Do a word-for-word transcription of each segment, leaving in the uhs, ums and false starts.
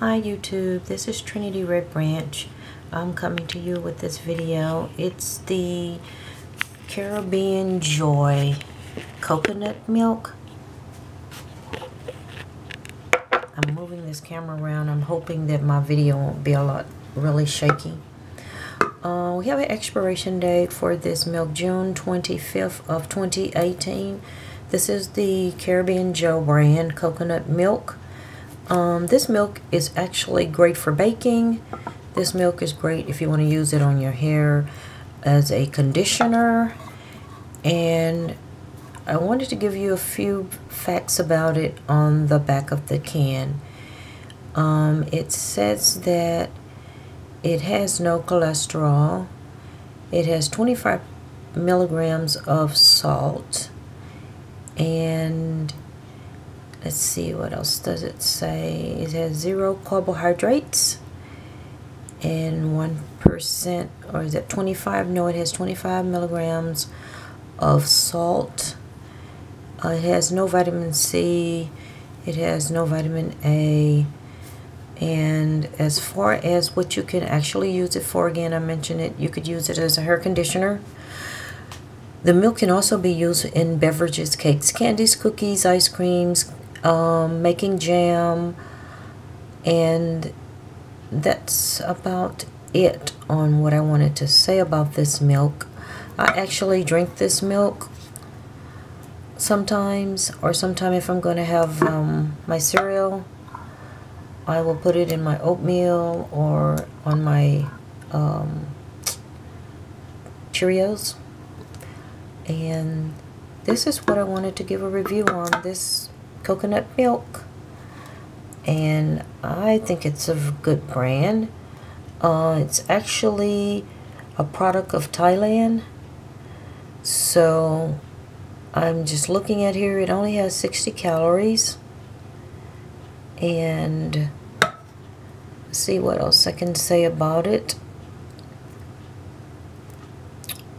Hi YouTube, this is Trinity Red Branch. I'm coming to you with this video. It's the Caribbean Joy coconut milk. I'm moving this camera around. I'm hoping that my video won't be a lot really shaky. Uh, we have an expiration date for this milk, June twenty-fifth of twenty eighteen. This is the Caribbean Joy brand coconut milk. Um, this milk is actually great for baking. This milk is great if you want to use it on your hair as a conditioner. And I wanted to give you a few facts about it on the back of the can. Um, it says that it has no cholesterol. It has twenty-five milligrams of salt. And let's see, what else does it say? It has zero carbohydrates and one percent, or is it twenty-five? No, it has twenty-five milligrams of salt. Uh, it has no vitamin C. It has no vitamin A. And as far as what you can actually use it for, again, I mentioned it, you could use it as a hair conditioner. The milk can also be used in beverages, cakes, candies, cookies, ice creams, um, making jam, and that's about it on what I wanted to say about this milk. I actually drink this milk sometimes, or sometime if I'm going to have um, my cereal, I will put it in my oatmeal or on my um, Cheerios. And this is what I wanted to give a review on, this coconut milk. And I think it's a good brand. Uh, it's actually a product of Thailand. So I'm just looking at here, it only has sixty calories. And let's see what else I can say about it.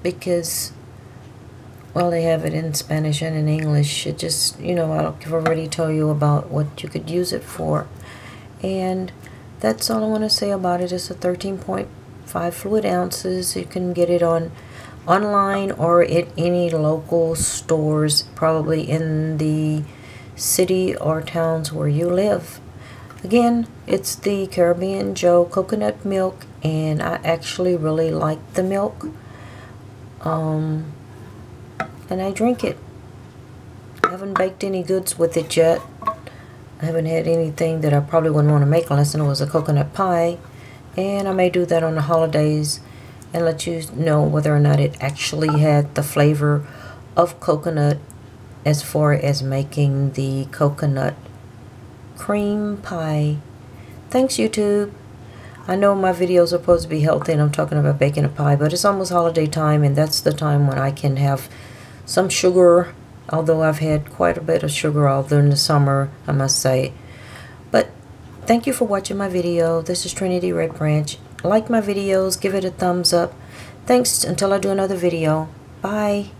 Because, well, they have it in Spanish and in English. It just, you know, I've already told you about what you could use it for. And that's all I want to say about it. It's a thirteen point five fluid ounces. You can get it on online or at any local stores, probably in the city or towns where you live. Again, it's the Caribbean Joy coconut milk, and I actually really like the milk. Um... And I drink it. I haven't baked any goods with it yet. I haven't had anything that I probably wouldn't want to make unless it was a coconut pie. And I may do that on the holidays and let you know whether or not it actually had the flavor of coconut as far as making the coconut cream pie. Thanks, YouTube. I know my videos are supposed to be healthy and I'm talking about baking a pie, but it's almost holiday time, and that's the time when I can have some sugar, although I've had quite a bit of sugar all during the summer, I must say. But thank you for watching my video. This is Trinity Red Branch. Like my videos, give it a thumbs up. Thanks until I do another video. Bye.